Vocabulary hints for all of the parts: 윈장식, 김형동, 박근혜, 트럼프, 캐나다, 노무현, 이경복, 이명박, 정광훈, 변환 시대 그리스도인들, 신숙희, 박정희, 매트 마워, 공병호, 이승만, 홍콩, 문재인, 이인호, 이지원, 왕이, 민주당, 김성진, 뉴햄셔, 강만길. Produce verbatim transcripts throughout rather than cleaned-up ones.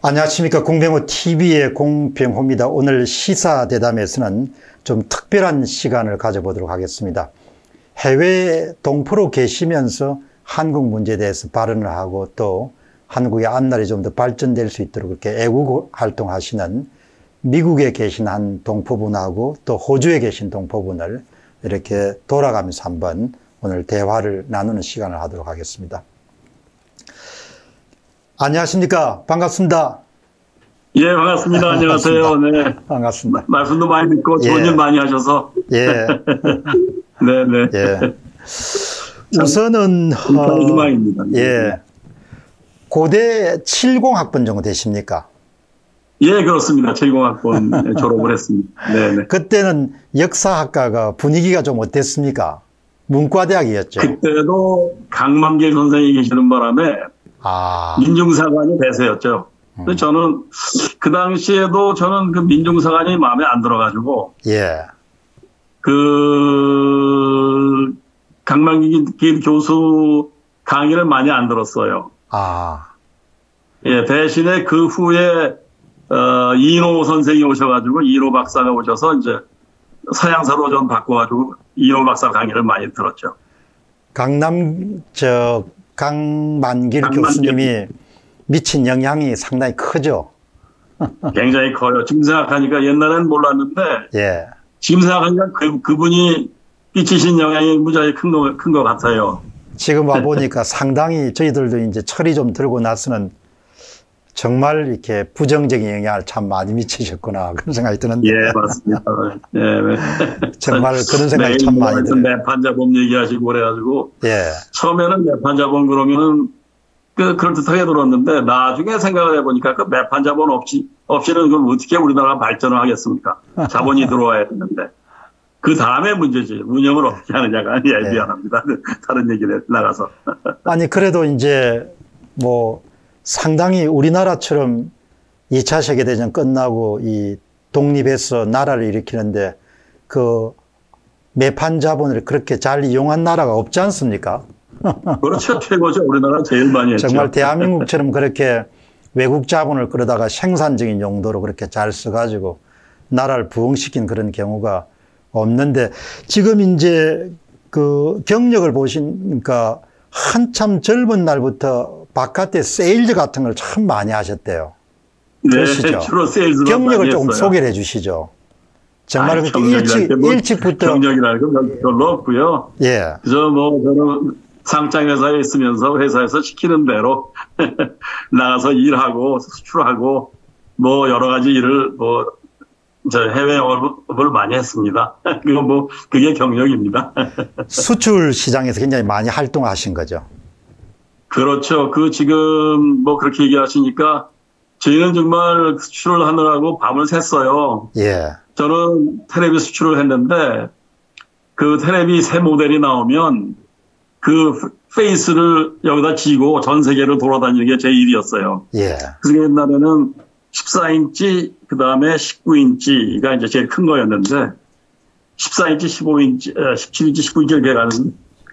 안녕하십니까. 공병호티비의 공병호입니다. 오늘 시사대담에서는 좀 특별한 시간을 가져보도록 하겠습니다. 해외 동포로 계시면서 한국 문제에 대해서 발언을 하고 또 한국의 앞날이 좀 더 발전될 수 있도록 이렇게 애국 활동하시는 미국에 계신 한 동포분하고 또 호주에 계신 동포분을 이렇게 돌아가면서 한번 오늘 대화를 나누는 시간을 하도록 하겠습니다. 안녕하십니까. 반갑습니다. 예, 반갑습니다. 네, 안녕하세요. 반갑습니다. 네. 반갑습니다. 말씀도 많이 듣고 좋은 일 예. 많이 하셔서. 예. 네, 네. 예. 우선은 희망입니다. 어, 예. 고대 칠공 학번 정도 되십니까? 예, 그렇습니다. 칠공 학번 졸업을 했습니다. 네, 네. 그때는 역사학과가 분위기가 좀 어땠습니까? 문과대학이었죠. 그때도 강만길 선생이 계시는 바람에 아. 민중사관이 대세였죠. 근데 음. 저는 그 당시에도 저는 그 민중사관이 마음에 안 들어가지고 예. 그 강만길 교수 강의를 많이 안 들었어요. 아. 예, 대신에 그 후에 어, 이인호 선생이 오셔가지고 이인호 박사가 오셔서 이제 서양사로 좀 바꿔가지고 이인호 박사 강의를 많이 들었죠. 강남 저 강만길, 강만길 교수님이 미친 영향이 상당히 크죠. 굉장히 커요. 지금 생각하니까 옛날엔 몰랐는데 예. 지금 생각하니까 그, 그분이 끼치신 영향이 무지하게 큰 거, 큰 거 같아요. 지금 와 보니까 상당히 저희들도 이제 철이 좀 들고 나서는 정말 이렇게 부정적인 영향을 참 많이 미치셨구나 그런 생각이 드는데. 예, 맞습니다. 예, 네. 정말 그런 생각이 참 많이 드네요. 내판자범 얘기하시고 그래가지고 예. 처음에는 내판자범 그러면은 그 그런 듯하게 들었는데 나중에 생각을 해보니까 그 내판자범 없이 없이는 그럼 어떻게 우리나라가 발전을 하겠습니까? 자본이 들어와야 되는데 그 다음에 문제지 운영을 어떻게 하느냐가 아니야. 예. 미안합니다. 다른 얘기를 나가서. 아니 그래도 이제 뭐. 상당히 우리나라처럼 이 차 세계대전 끝나고 이 독립해서 나라를 일으키는데 그 매판 자본을 그렇게 잘 이용한 나라가 없지 않습니까? 그렇죠. 최고죠. 우리나라 제일 많이 했죠. 정말 대한민국처럼 그렇게 외국 자본을 끌어다가 생산적인 용도로 그렇게 잘 써가지고 나라를 부흥시킨 그런 경우가 없는데 지금 이제 그 경력을 보시니까 한참 젊은 날부터 바깥에 세일즈 같은 걸 참 많이 하셨대요. 네, 그러시죠? 주로 세일즈 경력을 조금 했어요. 소개를 해 주시죠. 정말 아니, 일찍, 뭐 일찍부터. 경력이라는 건 별로 없고요. 예. 그저 뭐 저는 상장회사에 있으면서 회사에서 시키는 대로 나가서 일하고 수출하고 뭐 여러 가지 일을 뭐 저 해외업을 많이 했습니다. 그거 뭐 그게 경력입니다. 수출 시장에서 굉장히 많이 활동하신 거죠. 그렇죠. 그 지금 뭐 그렇게 얘기하시니까 저희는 정말 수출을 하느라고 밤을 샜어요. 예. 저는 테레비 수출을 했는데 그 테레비 새 모델이 나오면 그 페이스를 여기다 쥐고 전 세계를 돌아다니는 게 제 일이었어요. 예. 그래서 옛날에는 십사 인치 그다음에 십구 인치가 이제 제일 큰 거였는데 십사 인치, 십오 인치, 십칠 인치, 십구 인치 이렇게 가는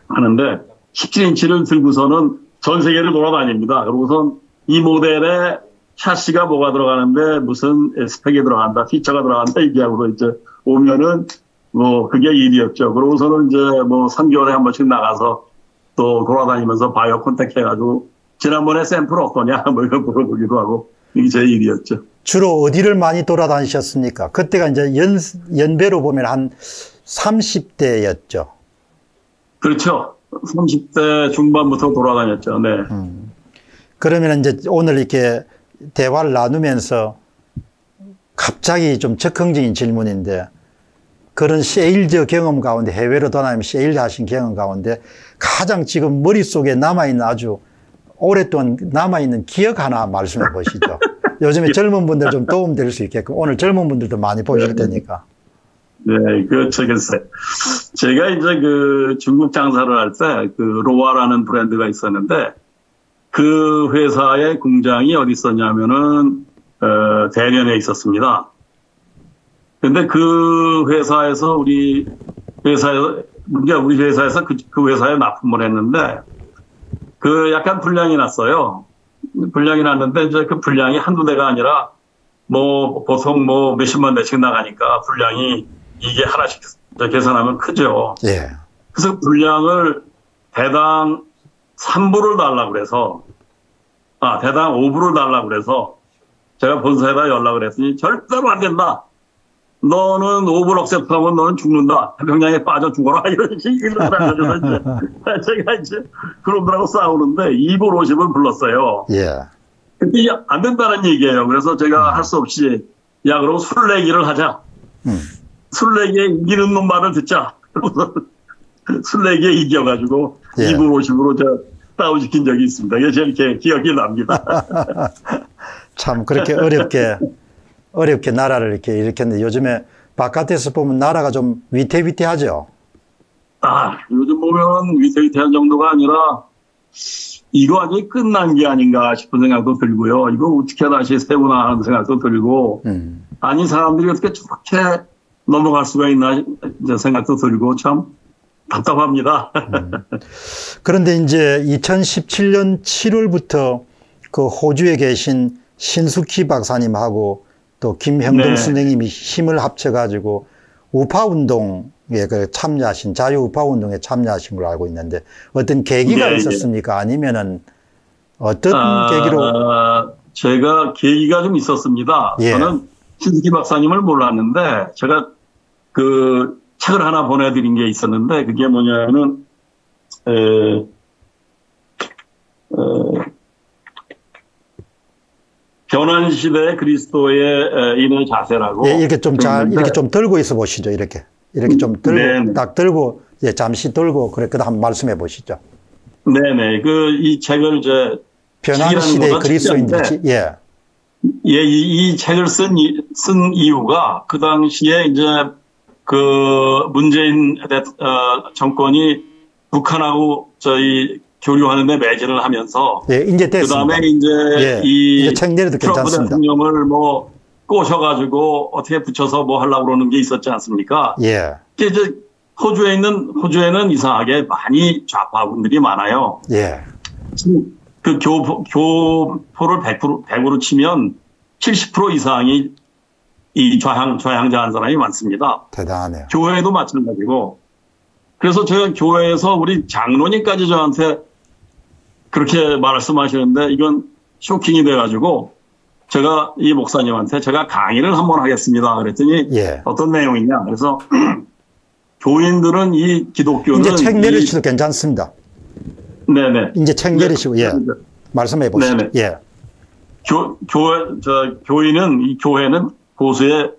하는데 십칠 인치를 들고서는 전 세계를 돌아다닙니다. 그러고선 이 모델에 샤시가 뭐가 들어가는데 무슨 스펙이 들어간다, 피처가 들어간다 얘기하고 이제 오면은 뭐 그게 일이었죠. 그러고서는 이제 뭐 삼 개월에 한 번씩 나가서 또 돌아다니면서 바이오 컨택해가지고 지난번에 샘플 어떠냐 뭐 이런 물어보기도 하고 이게 제 일이었죠. 주로 어디를 많이 돌아다니셨습니까? 그때가 이제 연 연배로 보면 한 삼십 대였죠. 그렇죠. 삼십 대 중반부터 돌아다녔죠. 네. 음. 그러면 이제 오늘 이렇게 대화를 나누면서 갑자기 좀 즉흥적인 질문인데 그런 세일즈 경험 가운데 해외로 돌아다니면서 세일즈 하신 경험 가운데 가장 지금 머릿속에 남아있는 아주 오랫동안 남아있는 기억 하나 말씀해 보시죠. 요즘에 젊은 분들 좀 도움될 수 있게끔 오늘 젊은 분들도 많이 보실 테니까. 네, 그, 글쎄. 제가 이제 그 중국 장사를 할 때 그 로아라는 브랜드가 있었는데 그 회사의 공장이 어디 있었냐면은, 어, 대련에 있었습니다. 근데 그 회사에서 우리 회사에서, 우리 회사에서 그, 그 회사에 납품을 했는데 그 약간 불량이 났어요. 분량이 났는데 이제 그 분량이 한두 대가 아니라 뭐 보통 뭐 몇십만 대씩 나가니까 분량이 이게 하나씩 계산하면 크죠. 예. 그래서 분량을 대당 삼 불을 달라고 그래서 아 대당 오 불을 달라고 그래서 제가 본사에다 연락을 했더니 절대로 안 된다. 너는 오 불 억셉트하면 너는 죽는다. 태평양에 빠져 죽어라. 이런 식으로 알려줘서 이제 제가 이제 그놈들하고 싸우는데 이 불 오십을 불렀어요. 예. 근데 이게 안 된다는 얘기예요. 그래서 제가 음. 할 수 없이 야 그럼 술래기를 하자. 음. 술래기에 이기는 놈 말을 듣자. 그러고서 술래기에 이겨가지고 예. 이 불 오십으로 저 다운시킨 적이 있습니다. 이게 제일 기억이 납니다. 참 그렇게 어렵게. 어렵게 나라를 이렇게 일으켰는데 요즘에 바깥에서 보면 나라가 좀 위태위태하죠? 아, 요즘 보면 위태위태한 정도가 아니라 이거 아직 끝난 게 아닌가 싶은 생각도 들고요. 이거 어떻게 다시 세우나 하는 생각도 들고 음. 아니 사람들이 어떻게 저렇게 넘어갈 수가 있나 생각도 들고 참 답답합니다. 음. 그런데 이제 이천십칠 년 칠월부터 그 호주에 계신 신숙희 박사님하고 또 김형동 네. 선생님이 힘을 합쳐가지고 우파운동에 참여하신, 자유우파운동에 참여하신 걸로 알고 있는데 어떤 계기가 네, 있었습니까? 네. 아니면은 어떤 아, 계기로? 제가 계기가 좀 있었습니다. 예. 저는 신숙희 박사님을 몰랐는데 제가 그 책을 하나 보내드린 게 있었는데 그게 뭐냐면은 에, 에, 변환 시대 그리스도의 인의 자세라고. 예, 이렇게 좀 잘, 이렇게 좀 들고 있어 보시죠. 이렇게. 이렇게 좀 들고, 네네. 딱 들고, 예, 잠시 들고, 그래, 그 다음 말씀해 보시죠. 네네. 그, 이 책을 이제. 변환 시대 그리스도인들. 예. 예, 이, 이 책을 쓴, 쓴 이유가 그 당시에 이제 그 문재인 정권이 북한하고 저희 교류하는데 매진을 하면서 예, 이제 됐습니다. 그다음에 이제 예, 이 트럼프 대통령을 뭐 꼬셔가지고 어떻게 붙여서 뭐 하려고 그러는 게 있었지 않습니까? 예. 이제 호주에 있는 호주에는 이상하게 많이 좌파분들이 많아요. 예. 그 교포, 교포를 백 퍼센트 백으로 치면 칠십 퍼센트 이상이 이 좌향 좌향자 한 사람이 많습니다. 대단하네요. 교회도 마찬가지고. 그래서 제가 교회에서 우리 장로님까지 저한테 그렇게 말씀하시는데 이건 쇼킹이 돼가지고 제가 이 목사님한테 제가 강의를 한번 하겠습니다. 그랬더니 예. 어떤 내용이냐. 그래서 교인들은 이 기독교는. 이제 책 내리셔도 괜찮습니다. 네네. 이제 책 내리시고, 예. 말씀해 보시죠. 네네. 예. 교, 교회, 저, 교인은, 이 교회는 보수의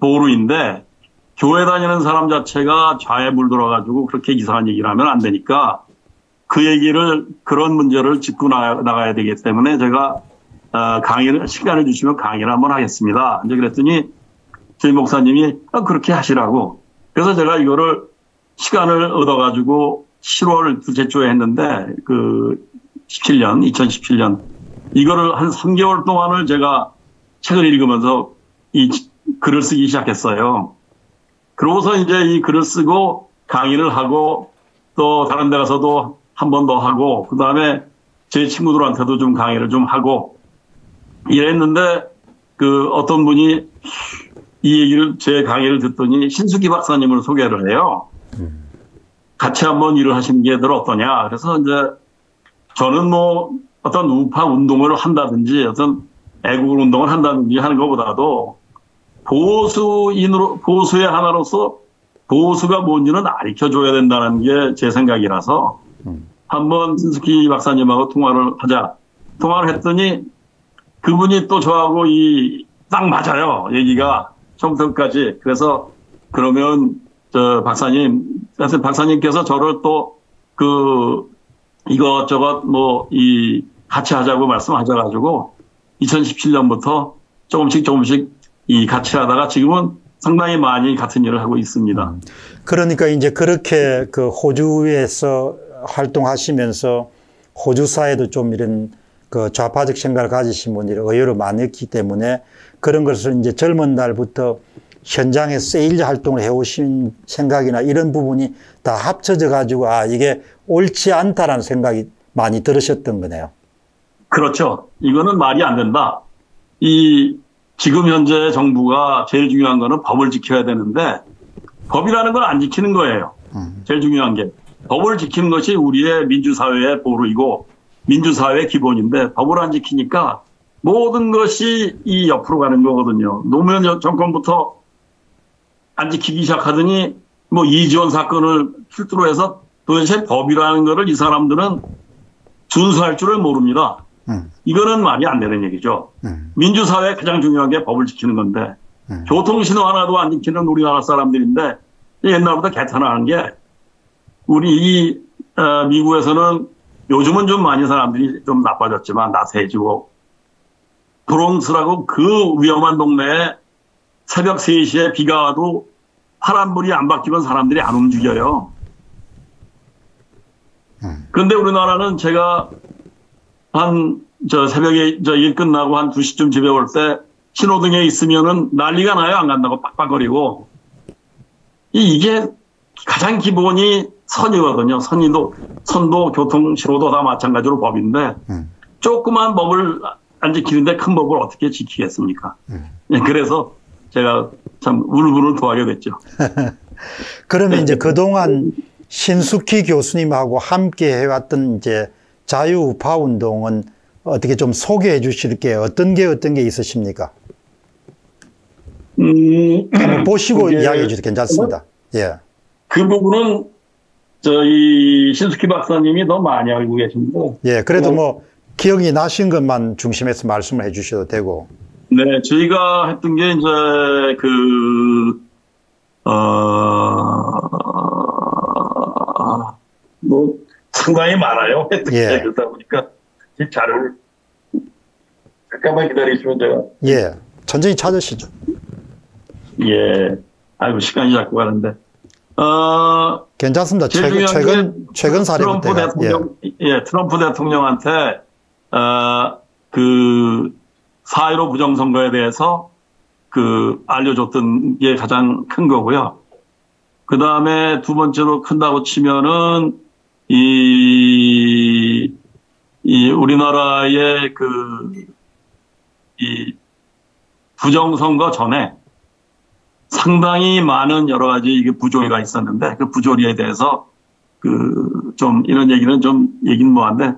보루인데 교회 다니는 사람 자체가 좌에 물들어가지고 그렇게 이상한 얘기를 하면 안 되니까 그 얘기를 그런 문제를 짚고 나가야 되기 때문에 제가 강의를 시간을 주시면 강의를 한번 하겠습니다. 이제 그랬더니 저희 목사님이 그렇게 하시라고. 그래서 제가 이거를 시간을 얻어가지고 칠월 둘째 주에 했는데 그 십칠 년 이천십칠 년 이거를 한 삼 개월 동안을 제가 책을 읽으면서 이 글을 쓰기 시작했어요. 그러고서 이제 이 글을 쓰고 강의를 하고 또 다른 데 가서도 한 번 더 하고 그 다음에 제 친구들한테도 좀 강의를 좀 하고 이랬는데 그 어떤 분이 이 얘기를 제 강의를 듣더니 신숙희 박사님을 소개를 해요. 같이 한번 일을 하시는 게 늘 어떠냐. 그래서 이제 저는 뭐 어떤 우파 운동을 한다든지 어떤 애국 운동을 한다든지 하는 것보다도 보수인으로, 보수의 하나로서 보수가 뭔지는 알려줘야 된다는 게 제 생각이라서 음. 한번 신숙희 박사님하고 통화를 하자. 통화를 했더니 그분이 또 저하고 이, 딱 맞아요. 얘기가 처음부터까지. 그래서 그러면 저 박사님, 그래서 박사님께서 저를 또 그 이것저것 뭐 이 같이 하자고 말씀하셔가지고 이천십칠 년부터 조금씩 조금씩 이 같이 하다가 지금은 상당히 많이 같은 일을 하고 있습니다. 그러니까 이제 그렇게 그 호주에서 활동하시면서 호주 사회도 좀 이런 그 좌파적 생각을 가지신 분들이 의외로 많았기 때문에 그런 것을 이제 젊은 날부터 현장에 세일 활동을 해오신 생각이나 이런 부분이 다 합쳐져 가지고 아, 이게 옳지 않다라는 생각이 많이 들으셨던 거네요. 그렇죠. 이거는 말이 안 된다. 이 지금 현재 정부가 제일 중요한 거는 법을 지켜야 되는데 법이라는 걸 안 지키는 거예요. 제일 중요한 게. 법을 지키는 것이 우리의 민주사회의 보루이고 민주사회의 기본인데 법을 안 지키니까 모든 것이 이 옆으로 가는 거거든요. 노무현 정권부터 안 지키기 시작하더니 뭐 이지원 사건을 필두로 해서 도대체 법이라는 거를 이 사람들은 준수할 줄을 모릅니다. 음. 이거는 말이 안 되는 얘기죠. 음. 민주사회에 가장 중요한 게 법을 지키는 건데 음. 교통신호 하나도 안 지키는 우리나라 사람들인데 옛날부터 개탄하는 게 우리 이 어, 미국에서는 요즘은 좀 많이 사람들이 좀 나빠졌지만 나태해지고 브롱스라고 그 위험한 동네에 새벽 세 시에 비가 와도 파란불이 안 바뀌면 사람들이 안 움직여요. 근데 우리나라는 제가 한, 저 새벽에, 저 일 끝나고 한 두 시쯤 집에 올 때 신호등에 있으면은 난리가 나요. 안 간다고 빡빡거리고. 이게 가장 기본이 선이거든요. 선이도, 선도, 교통, 신호도 다 마찬가지로 법인데, 조그만 법을 안 지키는데 큰 법을 어떻게 지키겠습니까? 그래서 제가 참 울분을 토하게 됐죠. 그러면 이제 그동안 신숙희 교수님하고 함께 해왔던 이제 자유우파 운동은 어떻게 좀 소개해 주실 게 어떤 게 어떤 게 있으십니까? 음, 한번 보시고 이야기해 주셔도 괜찮습니다. 예. 그 부분은 저희 신숙희 박사님이 더 많이 알고 계신데. 예, 그래도 뭐 기억이 나신 것만 중심에서 말씀을 해 주셔도 되고. 네, 저희가 했던 게 이제 그, 어, 뭐, 상당히 많아요. 했던 게 예. 그러다 보니까 이 자료를 잠깐만 기다리시면 제가. 예, 천천히 찾으시죠. 예, 아이고, 시간이 자꾸 가는데. 어, 괜찮습니다. 최근, 최근, 최근 사례부터. 트럼프 대통령, 예. 예, 트럼프 대통령한테, 어, 그, 사 일오 부정선거에 대해서 그 알려줬던 게 가장 큰 거고요. 그 다음에 두 번째로 큰다고 치면은 이, 이 우리나라의 그 이 부정선거 전에 상당히 많은 여러 가지 이게 부조리가 있었는데 그 부조리에 대해서 그 좀 이런 얘기는 좀 얘긴 뭐한데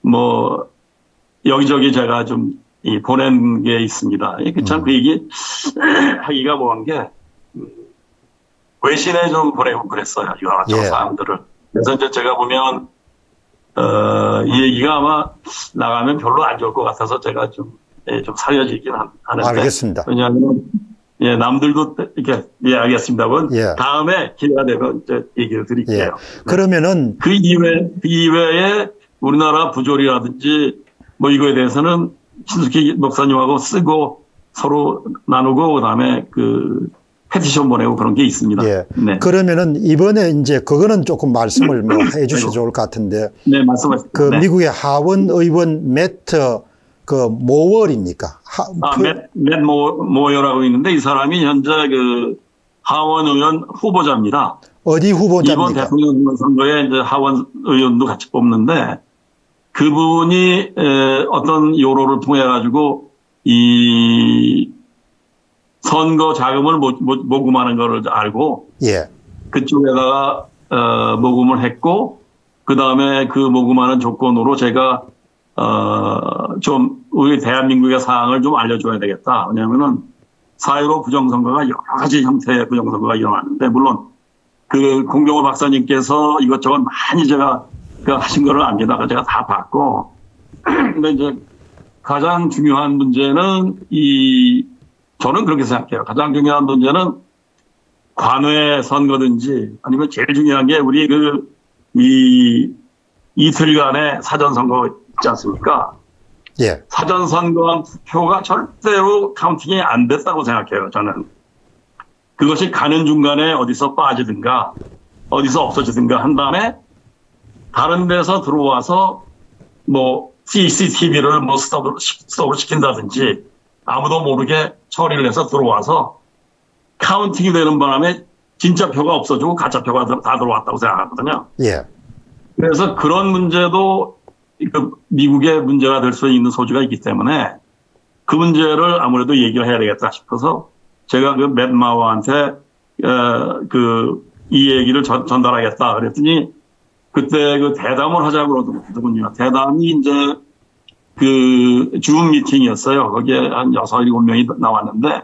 뭐 여기저기 제가 좀 이 보낸 게 있습니다. 참 그 얘기 하기가 뭐한 게 외신에 좀 보내고 그랬어요. 이런 예. 사람들을. 그래서 이제 제가 보면 어, 이 얘기가 아마 나가면 별로 안 좋을 것 같아서 제가 좀 예, 좀 살려지긴 하는데. 알겠습니다. 왜냐하면 예 남들도 이렇게 예 알겠습니다. 예. 다음에 기회가 되면 이제 얘기를 드릴게요. 예. 그러면은 그 이외 그 이외에 우리나라 부조리라든지 뭐 이거에 대해서는 신숙희 목사님하고 쓰고 서로 나누고 그다음에 그 패티션 보내고 그런 게 있습니다. 예. 네. 그러면은 이번에 이제 그거는 조금 말씀을 뭐 해주셔도 좋을 것 같은데. 네, 말씀하십시오. 그 네. 미국의 하원 의원 매트 그 모월입니까? 하, 아, 그, 매트, 매트 모, 모어라고 있는데 이 사람이 현재 그 하원 의원 후보자입니다. 어디 후보자입니까? 이번 대통령 선거에 이제 하원 의원도 같이 뽑는데. 그분이 어떤 요로를 통해 가지고 이 선거 자금을 모금하는 걸 알고 예. 그쪽에다가 모금을 했고 그 다음에 그 모금하는 조건으로 제가 어 좀 우리 대한민국의 사항을 좀 알려줘야 되겠다. 왜냐하면은 사 일오 부정선거가 여러 가지 형태의 부정선거가 일어났는데 물론 그 공경호 박사님께서 이것저것 많이 제가 그 하신 거를 안에다가 제가 다 봤고, 근데 이제 가장 중요한 문제는 이 저는 그렇게 생각해요. 가장 중요한 문제는 관외 선거든지 아니면 제일 중요한 게 우리 그 이 이틀간의 사전 선거 있지 않습니까? 예. 사전 선거 투표가 절대로 카운팅이 안 됐다고 생각해요. 저는 그것이 가는 중간에 어디서 빠지든가 어디서 없어지든가 한 다음에. 다른 데서 들어와서 뭐 씨씨티비를 뭐 스톱을, 스톱을 시킨다든지 아무도 모르게 처리를 해서 들어와서 카운팅이 되는 바람에 진짜 표가 없어지고 가짜 표가 다 들어왔다고 생각하거든요. 예. 그래서 그런 문제도 그 미국의 문제가 될 수 있는 소지가 있기 때문에 그 문제를 아무래도 얘기를 해야 되겠다 싶어서 제가 그 매트 마워한테 그 이 얘기를 전, 전달하겠다 그랬더니 그때 그 대담을 하자고 그러더군요. 대담이 이제 그 줌 미팅이었어요. 거기에 한 여섯, 일곱 명이 나왔는데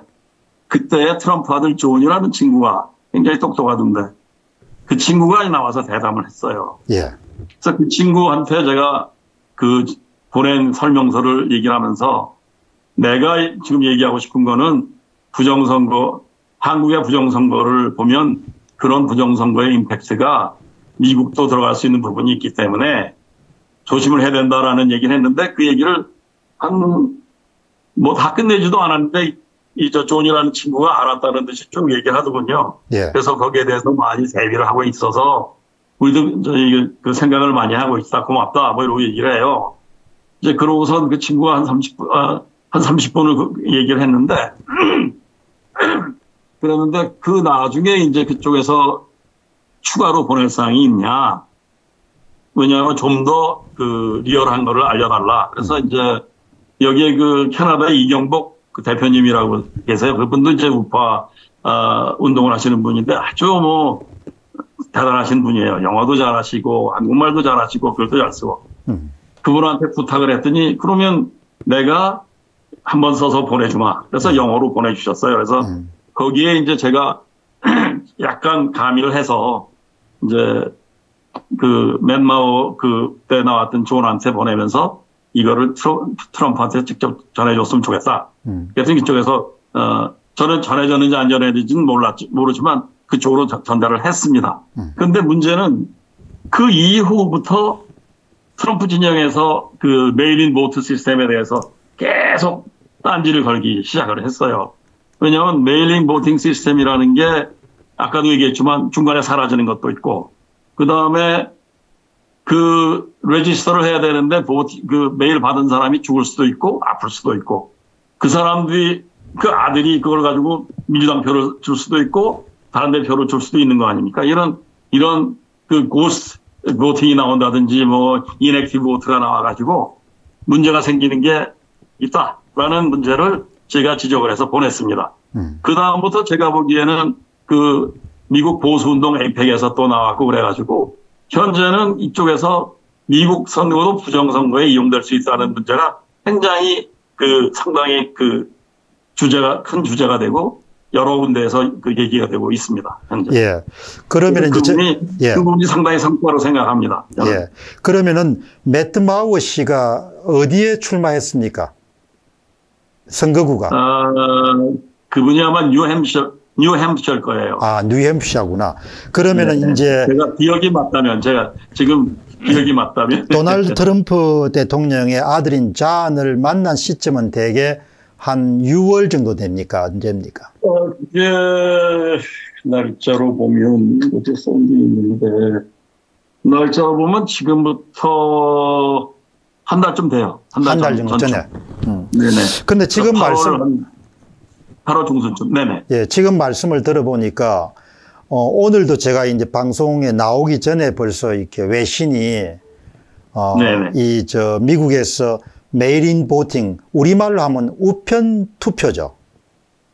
그때 트럼프 아들 존이라는 친구가 굉장히 똑똑하던데 그 친구가 나와서 대담을 했어요. 예. 그래서 그 친구한테 제가 그 보낸 설명서를 얘기를 하면서 내가 지금 얘기하고 싶은 거는 부정선거, 한국의 부정선거를 보면 그런 부정선거의 임팩트가 미국도 들어갈 수 있는 부분이 있기 때문에 조심을 해야 된다라는 얘기를 했는데 그 얘기를 한 뭐 다 끝내지도 않았는데 이 저 존이라는 친구가 알았다는 듯이 쭉 얘기를 하더군요. 예. 그래서 거기에 대해서 많이 대비를 하고 있어서 우리도 저희 그 생각을 많이 하고 있다, 고맙다 뭐 이러고 얘기를 해요. 이제 그러고선 그 친구가 한 삼십 분 아, 한 삼십 분을 그 얘기를 했는데 그랬는데 그 나중에 이제 그쪽에서 추가로 보낼 사항이 있냐? 왜냐하면 좀 더 그 리얼한 거를 알려달라. 그래서 이제 여기에 그 캐나다 이경복 그 대표님이라고 계세요. 그분도 이제 우파 어, 운동을 하시는 분인데 아주 뭐 대단하신 분이에요. 영어도 잘하시고 한국말도 잘하시고 글도 잘 쓰고. 음. 그분한테 부탁을 했더니 그러면 내가 한번 써서 보내주마. 그래서 음. 영어로 보내주셨어요. 그래서 음. 거기에 이제 제가 약간 가미를 해서 이제 그 매트 마워 그때 나왔던 존한테 보내면서 이거를 트럼, 트럼프한테 직접 전해줬으면 좋겠다. 음. 그래서 이쪽에서 어, 저는 전해졌는지 안 전해졌는지는 몰랐지, 모르지만 그쪽으로 전달을 했습니다. 그런데 음. 문제는 그 이후부터 트럼프 진영에서 그 메일인 보트 시스템에 대해서 계속 딴지를 걸기 시작을 했어요. 왜냐하면 메일링 보팅 시스템이라는 게 아까도 얘기했지만 중간에 사라지는 것도 있고 그 다음에 그 레지스터를 해야 되는데 그 메일 받은 사람이 죽을 수도 있고 아플 수도 있고 그 사람들이 그 아들이 그걸 가지고 민주당 표를 줄 수도 있고 다른 데 표를 줄 수도 있는 거 아닙니까? 이런 이런 그 고스트 보팅이 나온다든지 뭐 인액티브 보트가 나와가지고 문제가 생기는 게 있다라는 문제를 제가 지적을 해서 보냈습니다. 음. 그 다음부터 제가 보기에는 그 미국 보수운동 에이펙에서 또 나왔고 그래가지고 현재는 이쪽에서 미국 선거도 부정선거에 이용될 수 있다는 문제가 굉장히 그 상당히 그 주제가 큰 주제가 되고 여러 군데에서 그 얘기가 되고 있습니다. 현재. 예. 그러면 그 이제 부분이, 예. 그 부분이 상당히 성과로 생각합니다. 저는. 예. 그러면은 매트 마워 씨가 어디에 출마했습니까? 선거구가. 아, 그분이 아마 뉴햄셔, 뉴햄셔일 거예요. 아, 뉴햄셔구나. 그러면은 네네. 이제. 제가 기억이 맞다면, 제가 지금 기억이 맞다면. 도널드 트럼프 대통령의 아들인 잔을 만난 시점은 대개 한 유월 정도 됩니까? 언제입니까? 어, 예, 날짜로 보면, 어제 써온 게 있는데, 날짜로 보면 지금부터 한 달쯤 돼요. 한 달 한 달 정도 전에. 음. 네네. 근데 지금 말씀. 팔월 중순쯤. 네네. 예, 지금 말씀을 들어보니까, 어, 오늘도 제가 이제 방송에 나오기 전에 벌써 이렇게 외신이, 어, 이, 저, 미국에서 메일인 보팅, 우리말로 하면 우편 투표죠.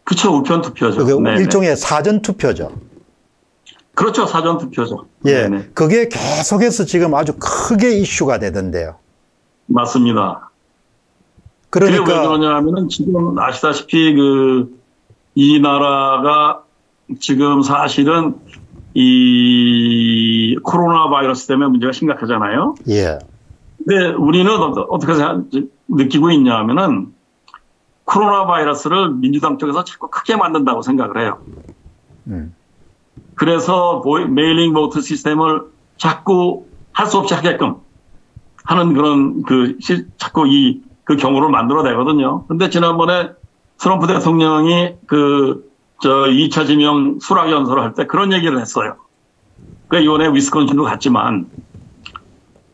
그쵸, 우편 투표죠. 일종의 사전 투표죠. 그렇죠, 사전 투표죠. 예. 네네. 그게 계속해서 지금 아주 크게 이슈가 되던데요. 맞습니다. 그러니까 그게 왜 그러냐면은 지금 아시다시피 그 이 나라가 지금 사실은 이 코로나 바이러스 때문에 문제가 심각하잖아요. 예. 근데 우리는 어떻게 생각, 느끼고 있냐면은 코로나 바이러스를 민주당 쪽에서 자꾸 크게 만든다고 생각을 해요. 음. 그래서 메일링 보트 시스템을 자꾸 할 수 없이 하게끔. 하는 그런 그 시, 자꾸 이 그 경우를 만들어내거든요. 근데 지난번에 트럼프 대통령이 그 저 이 차 지명 수락 연설을 할 때 그런 얘기를 했어요. 그 이번에 위스콘신도 갔지만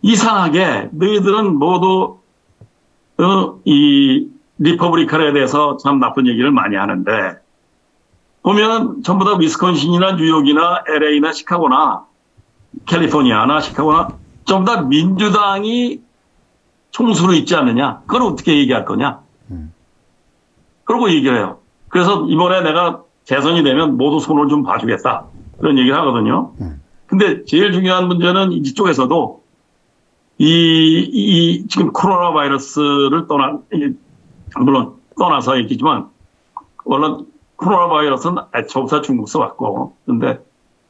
이상하게 너희들은 모두 어, 이 리퍼블리칸에 대해서 참 나쁜 얘기를 많이 하는데 보면 전부 다 위스콘신이나 뉴욕이나 엘에이나 시카고나 캘리포니아나 시카고나 전부 다 민주당이 총수로 있지 않느냐. 그걸 어떻게 얘기할 거냐. 음. 그러고 얘기를 해요. 그래서 이번에 내가 재선이 되면 모두 손을 좀 봐주겠다. 그런 얘기를 하거든요. 음. 근데 제일 중요한 문제는 이쪽에서도 이, 이, 지금 코로나 바이러스를 떠나, 물론 떠나서 얘기지만, 물론 코로나 바이러스는 애초부터 중국에서 왔고, 근데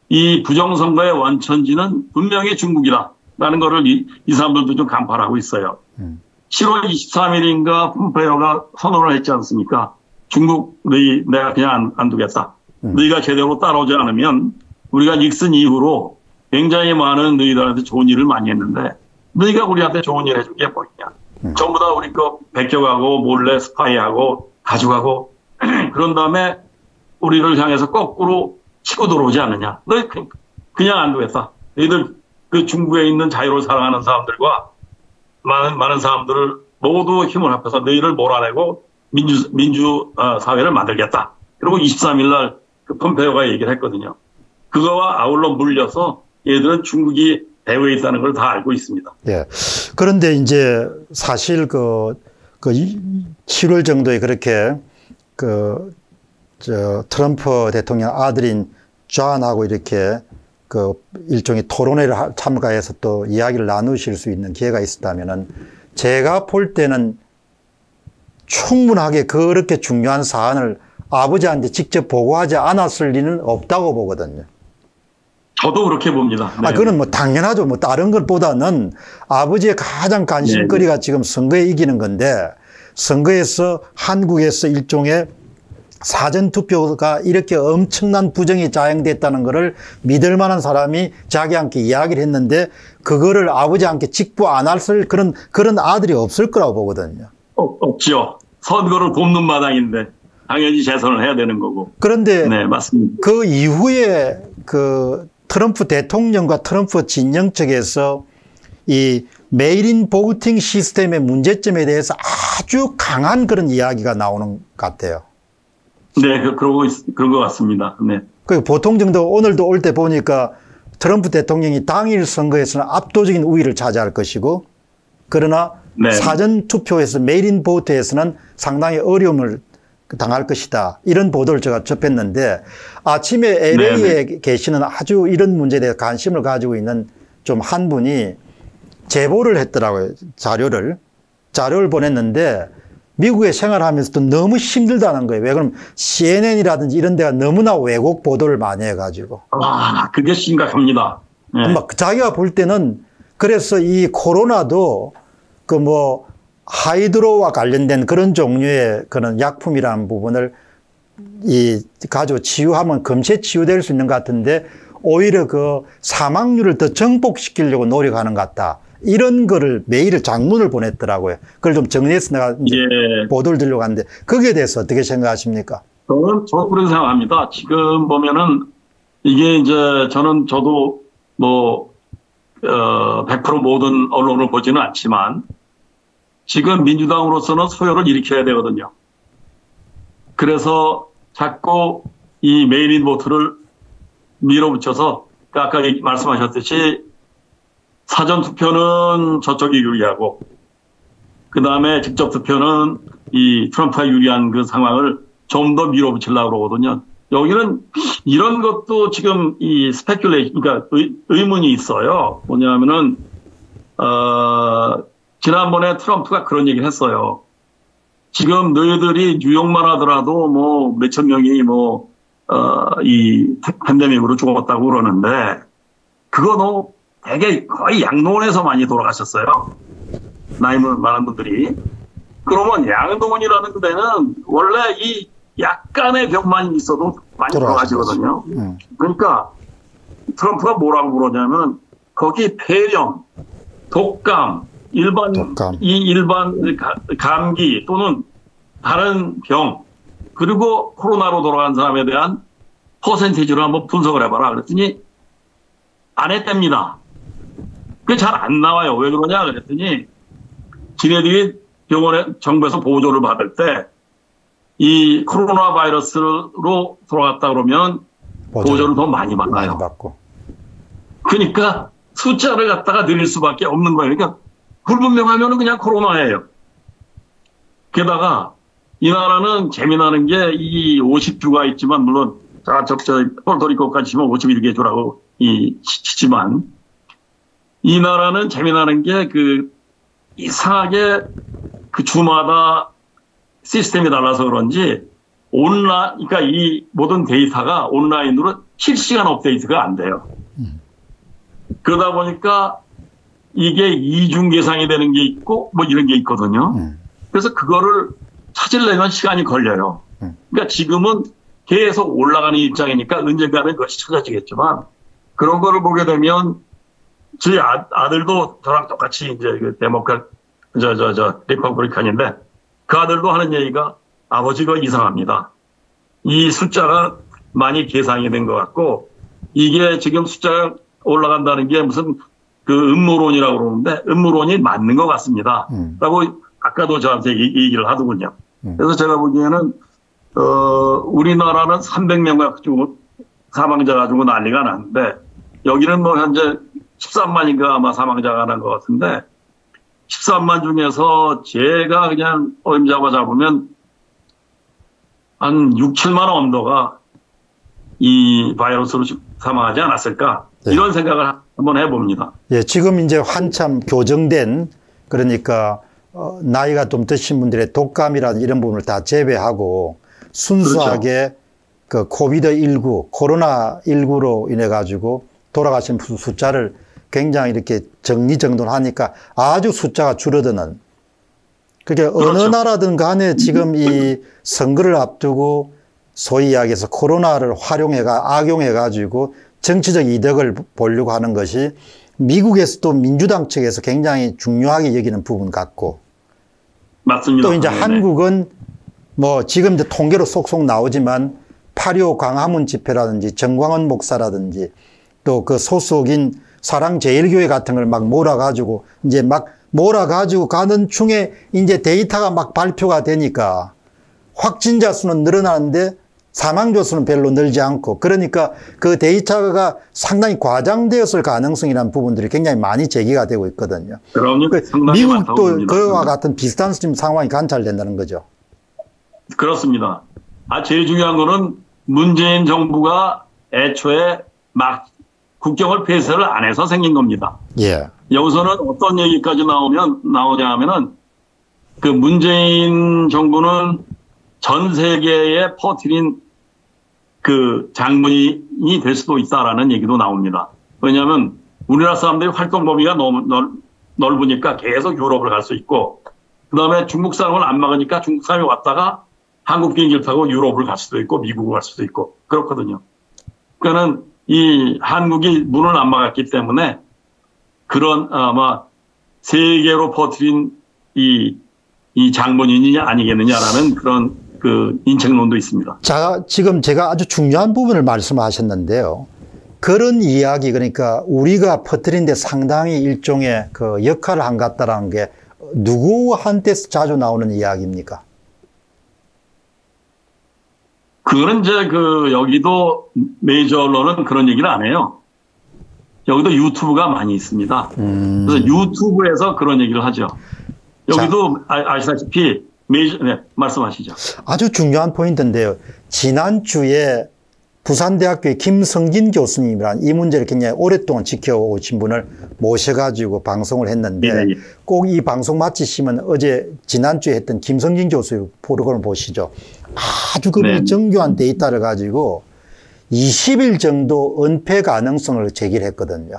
이 부정선거의 원천지는 분명히 중국이다. 라는 거를 이, 이 사람들도 좀 간파하고 있어요. 음. 칠월 이십삼일인가 폼페이오가 선언을 했지 않습니까? 중국, 너희, 내가 그냥 안, 안 두겠다. 음. 너희가 제대로 따라오지 않으면 우리가 닉슨 이후로 굉장히 많은 너희들한테 좋은 일을 많이 했는데 너희가 우리한테 좋은 일 해준 게 뭐냐. 음. 전부 다 우리 거 백격하고 몰래 스파이하고 가져가고 그런 다음에 우리를 향해서 거꾸로 치고 들어오지 않느냐. 너희 그냥 안 두겠다. 너희들 그 중국에 있는 자유를 사랑하는 사람들과 많은, 많은 사람들을 모두 힘을 합해서 너희를 몰아내고 민주, 민주, 어, 사회를 만들겠다. 그리고 이십삼일날 그 폼페이오가 얘기를 했거든요. 그거와 아울러 물려서 얘들은 중국이 배후에 있다는 걸 다 알고 있습니다. 예. 그런데 이제 사실 그, 그 칠월 정도에 그렇게 그, 저 트럼프 대통령 아들인 존하고 이렇게 그 일종의 토론회를 참가해서 또 이야기를 나누실 수 있는 기회가 있었다면은 제가 볼 때는 충분하게 그렇게 중요한 사안을 아버지한테 직접 보고하지 않았을 리는 없다고 보거든요. 저도 그렇게 봅니다. 네. 아, 그건 뭐 당연하죠. 뭐 다른 것보다는 아버지의 가장 관심거리가 네. 지금 선거에 이기는 건데 선거에서 한국에서 일종의 사전투표가 이렇게 엄청난 부정이 자행됐다는 것을 믿을 만한 사람이 자기한테 이야기를 했는데 그거를 아버지한테 직보 안 했을 그런 그런 아들이 없을 거라고 보거든요. 어, 없죠. 선거를 굽는 마당인데 당연히 재선을 해야 되는 거고. 그런데 네, 맞습니다. 그 이후에 그 트럼프 대통령과 트럼프 진영 측에서 이 메일인 보팅 시스템의 문제점에 대해서 아주 강한 그런 이야기가 나오는 것 같아요. 네, 그러고 있, 그런 것 같습니다. 네. 그 보통 정도 오늘도 올 때 보니까 트럼프 대통령이 당일 선거에서는 압도적인 우위를 차지할 것이고, 그러나 네. 사전 투표에서 메일인 보트에서는 상당히 어려움을 당할 것이다. 이런 보도를 제가 접했는데 아침에 엘에이에 네. 계시는 아주 이런 문제에 대해 관심을 가지고 있는 좀 한 분이 제보를 했더라고요. 자료를 자료를 보냈는데. 미국에 생활하면서도 너무 힘들다는 거예요. 왜 그럼 씨엔엔이라든지 이런 데가 너무나 왜곡 보도를 많이 해가지고. 아, 그게 심각합니다. 네. 막 자기가 볼 때는 그래서 이 코로나도 그 뭐 하이드로와 관련된 그런 종류의 그런 약품이라는 부분을 이 가지고 치유하면 금세 치유될 수 있는 것 같은데 오히려 그 사망률을 더 정복시키려고 노력하는 것 같다. 이런 거를 매일 장문을 보냈더라고요. 그걸 좀 정리해서 내가 예. 보도를 들려고 하는데 거기에 대해서 어떻게 생각하십니까? 저는 저도 그렇게 생각합니다. 지금 보면은 이게 이제 저는 저도 뭐 어, 백 퍼센트 모든 언론을 보지는 않지만 지금 민주당으로서는 소요를 일으켜야 되거든요. 그래서 자꾸 이 메일인 보트를 밀어붙여서 아까 말씀하셨듯이 사전 투표는 저쪽이 유리하고, 그 다음에 직접 투표는 이 트럼프가 유리한 그 상황을 좀 더 밀어붙이려고 그러거든요. 여기는 이런 것도 지금 이 스페큘레이션, 그러니까 의, 의문이 있어요. 뭐냐면은, 어, 지난번에 트럼프가 그런 얘기를 했어요. 지금 너희들이 뉴욕만 하더라도 뭐 몇천 명이 뭐, 어, 이 팬데믹으로 죽었다고 그러는데, 그거 너무 되게 거의 양로원에서 많이 돌아가셨어요. 나이 많은 분들이. 그러면 양로원이라는 데는 원래 이 약간의 병만 있어도 많이 돌아가시거든요. 네. 그러니까 트럼프가 뭐라고 그러냐면 거기 폐렴, 독감, 일반, 독감. 이 일반 감기 또는 다른 병, 그리고 코로나로 돌아간 사람에 대한 퍼센티지로 한번 분석을 해봐라. 그랬더니 안 했답니다. 그게 잘 안 나와요. 왜 그러냐 그랬더니 지네들이 병원에 정부에서 보조를 받을 때 이 코로나 바이러스로 돌아갔다 그러면 보조를 더 많이 받아요. 그러니까 숫자를 갖다가 늘릴 수밖에 없는 거예요. 그러니까 불분명하면은 그냥 코로나예요. 게다가 이 나라는 재미나는 게 이 오십 주가 있지만 물론 자적저 폴토리코까지 치면 오십일 개 주라고 이 치지만 이 나라는 재미나는 게 그 이상하게 그 주마다 시스템이 달라서 그런지 온라 그러니까 이 모든 데이터가 온라인으로 실시간 업데이트가 안 돼요. 음. 그러다 보니까 이게 이중 계상이 되는 게 있고 뭐 이런 게 있거든요. 음. 그래서 그거를 찾으려면 시간이 걸려요. 음. 그러니까 지금은 계속 올라가는 입장이니까 언젠가는 그것이 찾아지겠지만 그런 거를 보게 되면 제 아, 아들도 저랑 똑같이 이제 그 데모크라 저 저 저 리퍼블리칸인데 그 아들도 하는 얘기가 아버지가 이상합니다. 이 숫자가 많이 계상이 된 것 같고 이게 지금 숫자가 올라간다는 게 무슨 그 음모론이라고 그러는데 음모론이 맞는 것 같습니다. 음. 라고 아까도 저한테 이, 얘기를 하더군요. 음. 그래서 제가 보기에는 어, 우리나라는 삼백 명과 그쪽 사망자 가지고 난리가 났는데 여기는 뭐 현재 십삼만인가 아마 사망자가 난 것 같은데 십삼만 중에서 제가 그냥 어림잡아 잡으면 한 육, 칠만 언더가 이 바이러스로 사망하지 않았을까. 네. 이런 생각을 한번 해봅니다. 예, 지금 이제 한참 교정된 그러니까 어, 나이가 좀 드신 분들의 독감이라는 이런 부분을 다 제외하고 순수하게 그렇죠. 그 코비드 십구, 코로나 십구로 인해 가지고 돌아가신 숫자를 굉장히 이렇게 정리정돈하니까 아주 숫자가 줄어드는 그게 그렇죠. 어느 나라든 간에 지금 이 선거를 앞두고 소위 이야기해서 코로나를 활용해가 악용해가지고 정치적 이득을 보려고 하는 것이 미국에서도 민주당 측에서 굉장히 중요하게 여기는 부분 같고 맞습니다. 또 이제 네. 한국은 뭐 지금 이제 통계로 속속 나오지만 팔 이오 광화문 집회라든지 정광훈 목사라든지 또 그 소속인 사랑제일교회 같은 걸 막 몰아가지고 이제 막 몰아가지고 가는 중에 이제 데이터가 막 발표가 되니까 확진자 수는 늘어나는데 사망자 수는 별로 늘지 않고 그러니까 그 데이터가 상당히 과장되었을 가능성이라는 부분들이 굉장히 많이 제기가 되고 있거든요. 그럼요. 미국도 그와 같은 비슷한 지금 상황이 관찰된다는 거죠. 그렇습니다. 아, 제일 중요한 거는 문재인 정부가 애초에 막 국경을 폐쇄를 안 해서 생긴 겁니다. 예. 여기서는 어떤 얘기까지 나오면 나오냐면은 그 문재인 정부는 전 세계에 퍼뜨린 그 장문이 될 수도 있다라는 얘기도 나옵니다. 왜냐하면 우리나라 사람들이 활동 범위가 너무 넓, 넓으니까 계속 유럽을 갈 수 있고 그다음에 중국 사람을 안 막으니까 중국 사람이 왔다가 한국 비행기를 타고 유럽을 갈 수도 있고 미국을 갈 수도 있고 그렇거든요. 그러니까는 이 한국이 문을 안 막았기 때문에 그런 아마 세계로 퍼뜨린 이, 이 장본인이 아니겠느냐라는 그런 그 인책론도 있습니다. 자, 지금 제가 아주 중요한 부분을 말씀하셨는데요. 그런 이야기 그러니까 우리가 퍼뜨린 데 상당히 일종의 그 역할을 한 것 같다라는 게 누구한테 자주 나오는 이야기입니까? 그거는 이제 그 여기도 메이저 언론은 그런 얘기를 안 해요. 여기도 유튜브가 많이 있습니다. 음. 그래서 유튜브에서 그런 얘기를 하죠. 여기도 아, 아시다시피 메이저, 네, 말씀하시죠. 아주 중요한 포인트인데요. 지난주에 부산대학교의 김성진 교수님이란 이 문제를 굉장히 오랫동안 지켜오신 분을 모셔가지고 방송을 했는데 네, 네. 꼭 이 방송 마치시면 어제 지난주에 했던 김성진 교수의 프로그램을 보시죠. 아주 그 네. 정교한 데이터를 가지고 이십 일 정도 은폐 가능성을 제기를 했거든요.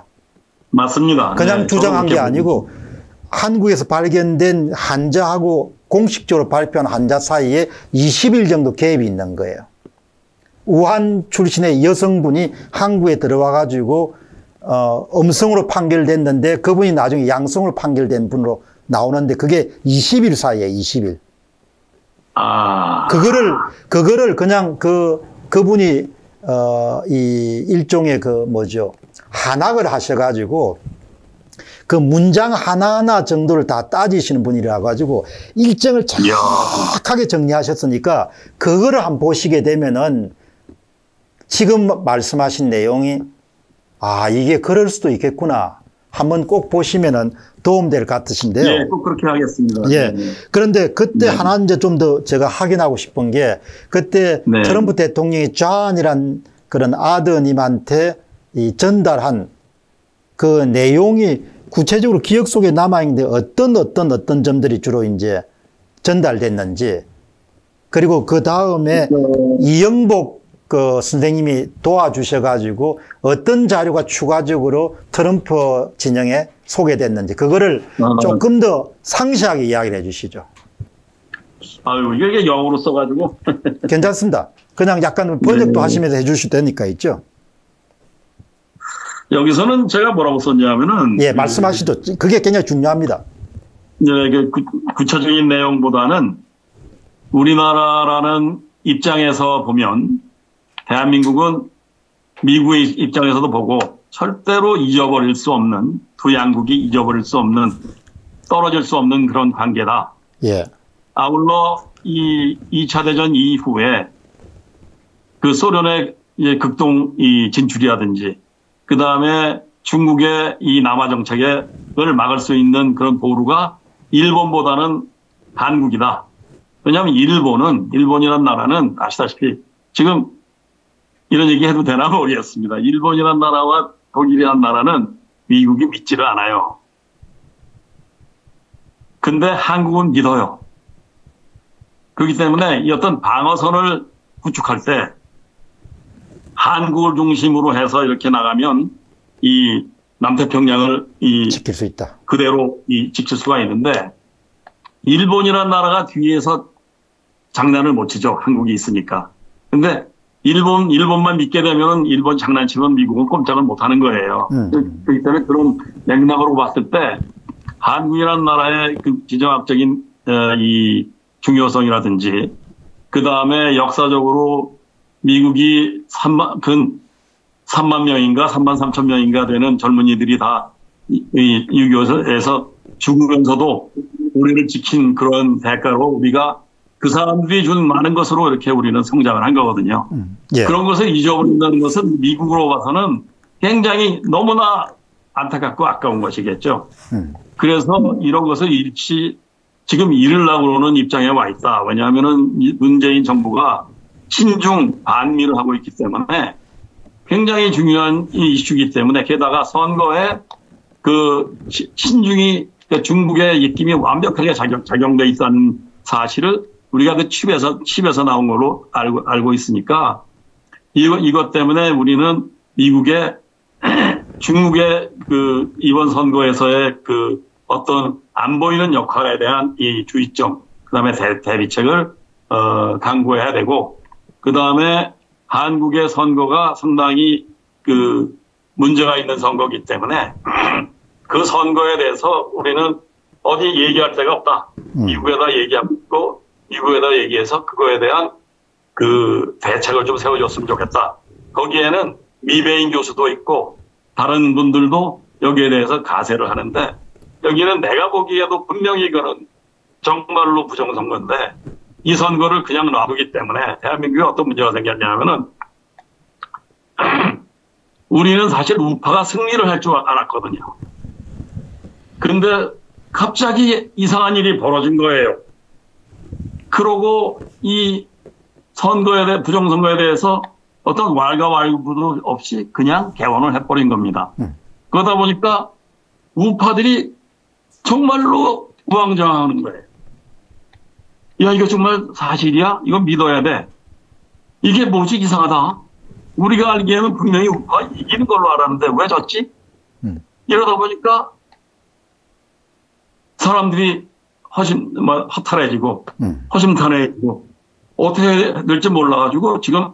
맞습니다. 그냥 네, 주장한 게 아니고 한국에서 발견된 환자하고 공식적으로 발표한 환자 사이에 이십 일 정도 갭이 있는 거예요. 우한 출신의 여성분이 한국에 들어와가지고 어, 음성으로 판결됐는데 그분이 나중에 양성으로 판결된 분으로 나오는데 그게 이십 일 사이에 이십 일. 아. 그거를 그거를 그냥 그 그분이 어, 이 일종의 그 뭐죠 한학을 하셔가지고 그 문장 하나하나 정도를 다 따지시는 분이라 가지고 일정을 정확하게 정리하셨으니까 그거를 한번 보시게 되면은. 지금 말씀하신 내용이 아 이게 그럴 수도 있겠구나 한번 꼭 보시면은 도움될 것 같으신데요. 네, 꼭 그렇게 하겠습니다. 예. 네. 그런데 그때 네. 하나 이제 좀 더 제가 확인하고 싶은 게 그때 네. 트럼프 대통령이 존이란 그런 아드님한테 이 전달한 그 내용이 구체적으로 기억 속에 남아있는데 어떤 어떤 어떤 점들이 주로 이제 전달됐는지, 그리고 그 다음에 네. 이경복 그 선생님이 도와주셔가지고 어떤 자료가 추가적으로 트럼프 진영에 소개됐는지 그거를 아, 조금 더 상세하게 이야기를 해주시죠. 아유, 이게 영어로 써가지고 괜찮습니다. 그냥 약간 번역도 네. 하시면서 해주실 테니까 있죠. 여기서는 제가 뭐라고 썼냐면은 예 말씀하시죠. 그게 굉장히 중요합니다. 네, 그 구체적인 내용보다는 우리나라라는 입장에서 보면 대한민국은 미국의 입장에서도 보고 절대로 잊어버릴 수 없는, 두 양국이 잊어버릴 수 없는, 떨어질 수 없는 그런 관계다. 예. 아울러 이 이 차 대전 이후에 그 소련의 극동 이 진출이라든지 그 다음에 중국의 이 남아 정책을 막을 수 있는 그런 보루가 일본보다는 한국이다. 왜냐하면 일본은, 일본이란 나라는 아시다시피 지금 이런 얘기 해도 되나 모르겠습니다. 일본이란 나라와 독일이란 나라는 미국이 믿지를 않아요. 근데 한국은 믿어요. 그렇기 때문에 어떤 방어선을 구축할 때 한국을 중심으로 해서 이렇게 나가면 이 남태평양을 이 지킬 수 있다. 그대로 이 지킬 수가 있는데 일본이란 나라가 뒤에서 장난을 못 치죠. 한국이 있으니까. 근데 일본, 일본만 믿게 되면 일본 장난치면 미국은 꼼짝을 못하는 거예요. 음. 그렇기 때문에 그런 맥락으로 봤을 때 한국이라는 나라의 그 지정학적인 이 중요성이라든지 그 다음에 역사적으로 미국이 삼만, 근 삼만 명인가 삼만 삼천 명인가 되는 젊은이들이 다 유교에서 죽으면서도 우리를 지킨 그런 대가로 우리가 그 사람들이 준 많은 것으로 이렇게 우리는 성장을 한 거거든요. 음, 예. 그런 것을 잊어버린다는 것은 미국으로 봐서는 굉장히 너무나 안타깝고 아까운 것이겠죠. 음. 그래서 이런 것을 일치, 지금 잃으려고 그러는 입장에 와 있다. 왜냐하면은 문재인 정부가 친중 반미를 하고 있기 때문에 굉장히 중요한 이슈이기 때문에, 게다가 선거에 그 친중이, 그러니까 중국의 입김이 완벽하게 작용, 작용돼 있다는 사실을 우리가 그 칩에서, 칩에서 나온 걸로 알고, 알고 있으니까, 이거, 이것 때문에 우리는 미국의, 중국의 그, 이번 선거에서의 그, 어떤 안 보이는 역할에 대한 이 주의점, 그 다음에 대비책을, 어, 강구해야 되고, 그 다음에 한국의 선거가 상당히 그, 문제가 있는 선거이기 때문에, 그 선거에 대해서 우리는 어디 얘기할 데가 없다. 미국에다 얘기하고, 미국에다 얘기해서 그거에 대한 그 대책을 좀 세워줬으면 좋겠다. 거기에는 미배인 교수도 있고 다른 분들도 여기에 대해서 가세를 하는데, 여기는 내가 보기에도 분명히 이거는 정말로 부정선거인데 이 선거를 그냥 놔두기 때문에 대한민국에 어떤 문제가 생겼냐면은 우리는 사실 우파가 승리를 할 줄 알았거든요. 그런데 갑자기 이상한 일이 벌어진 거예요. 그러고 이 선거에 대해, 부정선거에 대해서 어떤 왈가왈부도 없이 그냥 개원을 해버린 겁니다. 음. 그러다 보니까 우파들이 정말로 우왕좌왕하는 거예요. 야, 이거 정말 사실이야? 이거 믿어야 돼. 이게 뭐지? 이상하다. 우리가 알기에는 분명히 우파가 이기는 걸로 알았는데 왜 졌지? 음. 이러다 보니까 사람들이 허심, 뭐, 허탈해지고, 음. 허심탄회해지고, 어떻게 될지 몰라가지고, 지금,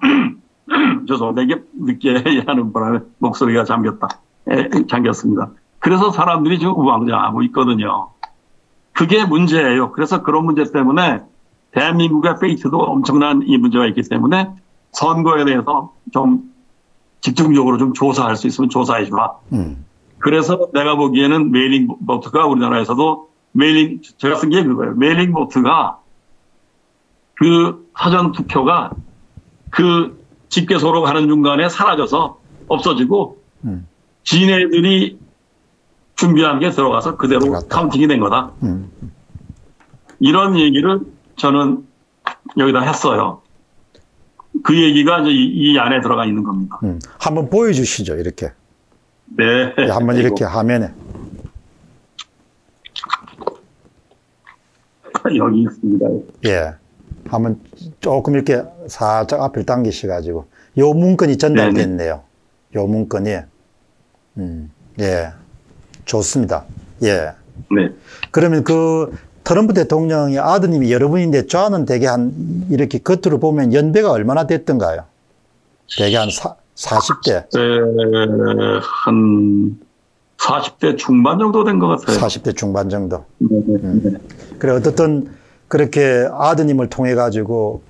죄송합니다. 이게 늦게 하는 바람에 목소리가 잠겼다. 에, 잠겼습니다. 그래서 사람들이 지금 우왕좌왕하고 있거든요. 그게 문제예요. 그래서 그런 문제 때문에, 대한민국의 페이트도 엄청난 이 문제가 있기 때문에, 선거에 대해서 좀 집중적으로 좀 조사할 수 있으면 조사해주라. 음. 그래서 내가 보기에는 메일링보트가 우리나라에서도 메일링, 제가 쓴 게 그거예요. 메일링보트가 그 사전 투표가 그 집계소로 가는 중간에 사라져서 없어지고, 지네들이 준비한 게 들어가서 그대로 맞다. 카운팅이 된 거다. 음. 이런 얘기를 저는 여기다 했어요. 그 얘기가 이제 이, 이 안에 들어가 있는 겁니다. 음. 한번 보여주시죠, 이렇게. 네. 네 한번 이렇게 화면에. 여기 있습니다. 예. 한번 조금 이렇게 살짝 앞을 당기셔가지고. 요 문건이 전달됐네요. 요 문건이. 음. 예. 좋습니다. 예. 네. 그러면 그 트럼프 대통령의 아드님이 여러 분인데 좌는 대개 한 이렇게 겉으로 보면 연배가 얼마나 됐던가요? 대개 한 사, 사십 대? 사십 대, 한 사십 대 중반 정도 된 것 같아요. 사십 대 중반 정도. 네. 음. 그래, 어쨌든 그렇게 아드님을 통해 가지고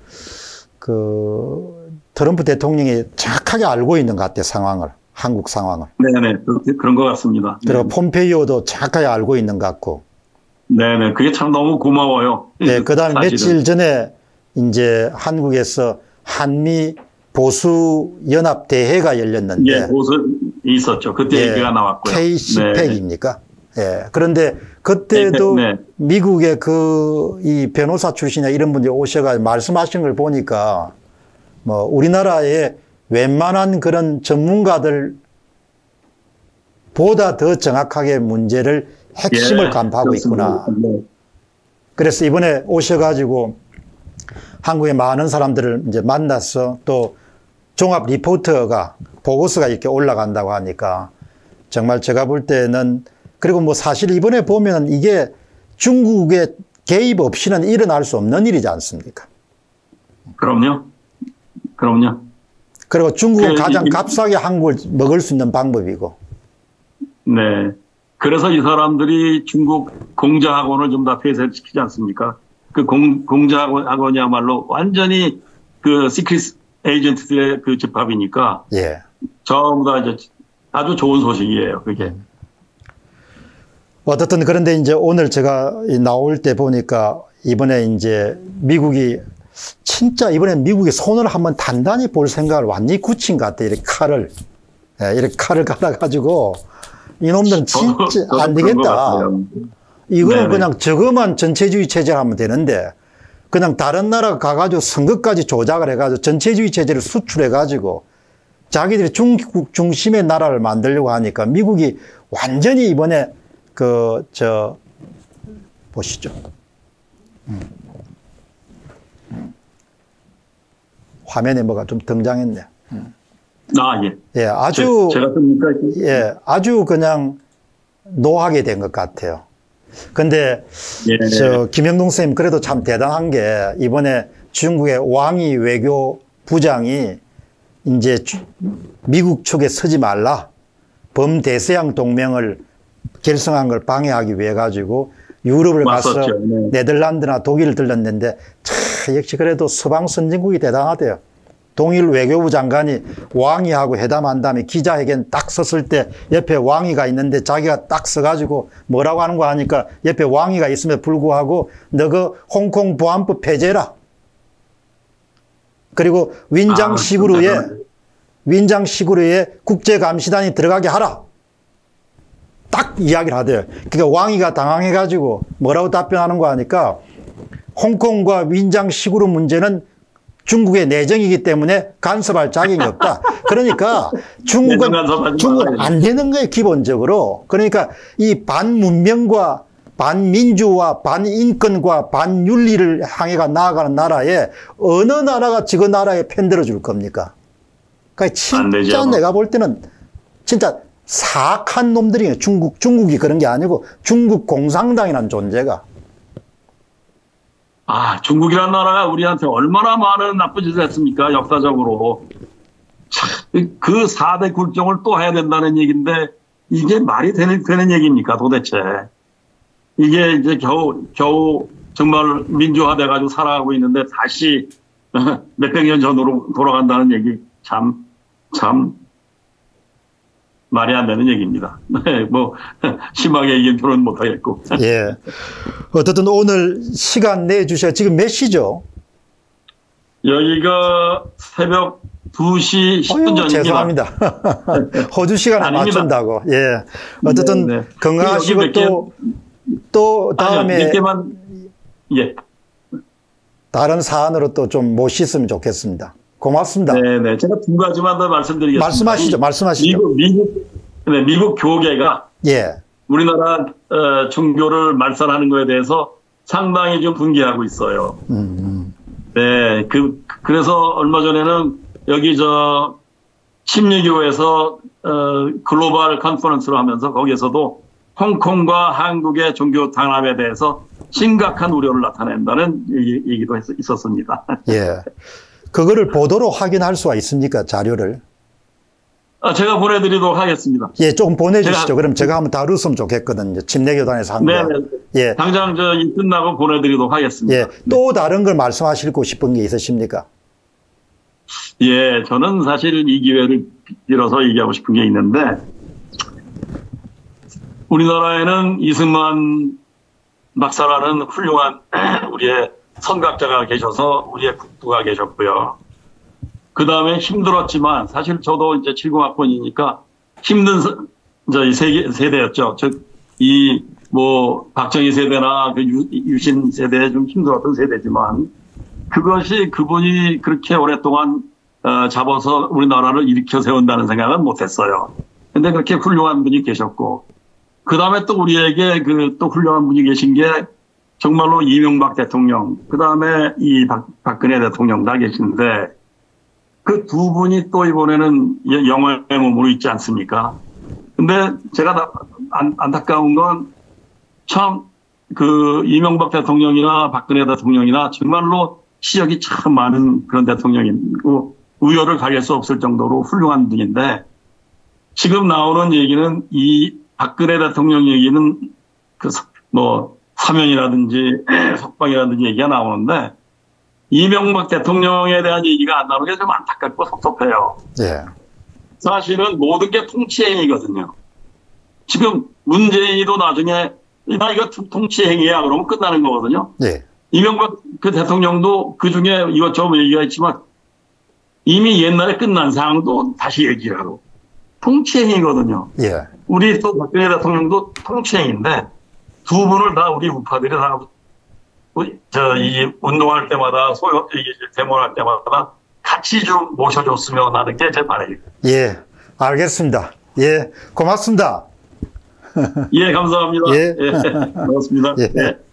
그 트럼프 대통령이 정확하게 알고 있는 것 같아요, 상황을. 한국 상황을. 네네, 그런 것 같습니다. 그리고 폼페이오도 정확하게 알고 있는 것 같고. 네네, 그게 참 너무 고마워요. 네, 그 다음에 며칠 전에 이제 한국에서 한미 보수연합대회가 열렸는데. 예, 보수 있었죠. 그때 예, 얘기가 나왔고요. 케이 스펙입니까? 네. 예, 그런데 그때도 네. 미국의 그 이 변호사 출신이나 이런 분들이 오셔가지고 말씀하신 걸 보니까 뭐 우리나라에 웬만한 그런 전문가들 보다 더 정확하게 문제를 핵심을 예, 간파하고 그렇습니다. 있구나. 네. 그래서 이번에 오셔가지고 한국의 많은 사람들을 이제 만나서 또 종합 리포터가 보고서가 이렇게 올라간다고 하니까 정말 제가 볼 때는 그리고 뭐 사실 이번에 보면 이게 중국의 개입 없이는 일어날 수 없는 일이지 않습니까? 그럼요. 그럼요. 그리고 중국은 그, 가장 이, 값싸게 한국을 먹을 수 있는 방법이고. 네. 그래서 이 사람들이 중국 공자학원을 좀 다 폐쇄를 시키지 않습니까? 그 공, 공자학원이야말로 완전히 그 시크릿 에이전트들의 그 집합이니까. 예. 전부 다 이제 아주 좋은 소식이에요, 그게. 음. 어쨌든 그런데 이제 오늘 제가 나올 때 보니까 이번에 이제 미국이 진짜 이번에 미국이 손을 한번 단단히 볼 생각을 완전히 굳힌 것 같아. 이렇게 칼을, 예, 이렇게 칼을 갈아가지고 이놈들은 진짜 저도, 안 되겠다. 이거는 네네. 그냥 저거만 전체주의 체제를 하면 되는데 그냥 다른 나라 가가지고 선거까지 조작을 해가지고 전체주의 체제를 수출해가지고 자기들이 중국 중심의 나라를 만들려고 하니까 미국이 완전히 이번에 그, 저, 보시죠. 음. 화면에 뭐가 좀 등장했네. 아, 예. 예, 아주, 제, 제가 예, 아주 그냥 노하게 된 것 같아요. 근데, 예. 저, 김형동 선생님 그래도 참 대단한 게 이번에 중국의 왕이 외교부장이 이제 주, 미국 쪽에 서지 말라. 범대서양 동맹을 결성한 걸 방해하기 위해 가지고 유럽을 맞았죠. 가서 네. 네덜란드나 독일을 들렀는데 차, 역시 그래도 서방 선진국이 대단하대요. 동일 외교부 장관이 왕이하고 회담한 다음에 기자회견 딱 섰을 때 옆에 왕이가 있는데 자기가 딱 서가지고 뭐라고 하는 거 하니까 옆에 왕이가 있음에도 불구하고 너 그 홍콩 보안법 폐지해라. 그리고 윈장식으로의 아, 윈장식으로의 국제감시단이 들어가게 하라. 딱 이야기를 하대요. 그러니까 왕이가 당황해가지고 뭐라고 답변하는 거 하니까 홍콩과 윈장식으로 문제는 중국의 내정이기 때문에 간섭할 자격이 없다. 그러니까 중국은, 중국은 안 되는 거예요, 기본적으로. 그러니까 이 반문명과 반민주와 반인권과 반윤리를 향해가 나아가는 나라에 어느 나라가 지금 나라에 편들어 줄 겁니까? 그러니까 진짜 내가 볼 때는 진짜 사악한 놈들이에요. 중국, 중국이 그런 게 아니고 중국 공산당이란 존재가. 아, 중국이란 나라가 우리한테 얼마나 많은 나쁜 짓을 했습니까? 역사적으로. 그 사 대 굴종을 또 해야 된다는 얘기인데 이게 말이 되는, 되는 얘기입니까 도대체. 이게 이제 겨우, 겨우 정말 민주화돼가지고 살아가고 있는데 다시 몇백 년 전으로 돌아간다는 얘기 참, 참. 말이 안 되는 얘기입니다. 뭐 심하게 얘기는 표현 못하겠고. 예. 어쨌든 오늘 시간 내주셔야 지금 몇 시죠? 여기가 새벽 두 시 십 분 전입니다. 죄송합니다. 호주 시간을 맞춘다고. 예. 어쨌든 네, 네. 건강하시고 또, 또 다음에 아니요, 몇 개만. 예. 다른 사안으로 또 좀 모셨으면 좋겠습니다. 고맙습니다. 네, 네. 제가 두 가지만 더 말씀드리겠습니다. 말씀하시죠, 말씀하시죠. 미국, 미국, 네, 미국 교계가 예. 우리나라 어, 종교를 말살하는 거에 대해서 상당히 좀 분개하고 있어요. 음, 음. 네, 그 그래서 얼마 전에는 여기 저 침례교에서 어, 글로벌 컨퍼런스를 하면서 거기에서도 홍콩과 한국의 종교 단합에 대해서 심각한 우려를 나타낸다는 얘기도 있었습니다. 예, 그거를 보도로 확인할 수가 있습니까? 자료를? 아, 제가 보내드리도록 하겠습니다. 예, 조금 보내주시죠. 제가, 그럼 제가 한번 다뤘으면 좋겠거든요. 침례교단에서 한 거. 네, 예. 당장 저 끝나고 보내드리도록 하겠습니다. 예, 또 네. 다른 걸 말씀하시고 싶은 게 있으십니까? 예, 저는 사실 이 기회를 빌어서 얘기하고 싶은 게 있는데 우리나라에는 이승만 박사라는 훌륭한 우리의 선각자가 계셔서 우리의 국부가 계셨고요. 그 다음에 힘들었지만 사실 저도 이제 칠십 학번이니까 힘든 저 세계 세대였죠. 즉 이 뭐 박정희 세대나 그 유, 유신 세대에 좀 힘들었던 세대지만 그것이 그분이 그렇게 오랫동안 어, 잡아서 우리나라를 일으켜 세운다는 생각은 못했어요. 근데 그렇게 훌륭한 분이 계셨고 그 다음에 또 우리에게 그 또 훌륭한 분이 계신 게 정말로 이명박 대통령 그 다음에 이 박, 박근혜 대통령 다 계신데. 그 두 분이 또 이번에는 영어의 몸으로 있지 않습니까? 근데 제가 안, 안타까운 건 참 그 이명박 대통령이나 박근혜 대통령이나 정말로 시적이 참 많은 그런 대통령이고 우열을 가릴 수 없을 정도로 훌륭한 분인데 지금 나오는 얘기는 이 박근혜 대통령 얘기는 그 뭐 사면이라든지 석방이라든지 얘기가 나오는데 이명박 대통령에 대한 얘기가 안 나오는 게 좀 안타깝고 섭섭해요. 예. 사실은 모든 게 통치행위거든요. 지금 문재인이도 나중에 나 이거 통치행위야 그러면 끝나는 거거든요. 예. 이명박 그 대통령도 그중에 이것저것 얘기가 있지만 이미 옛날에 끝난 사항도 다시 얘기하고 통치행위거든요. 예. 우리 또 박근혜 대통령도 통치행위인데 두 분을 다 우리 우파들이 다 저, 이, 운동할 때마다, 소요, 데모할 때마다 같이 좀 모셔줬으면 하는 게 제 바람이에요. 예, 알겠습니다. 예, 고맙습니다. 예, 감사합니다. 예, 고맙습니다. 예. 예.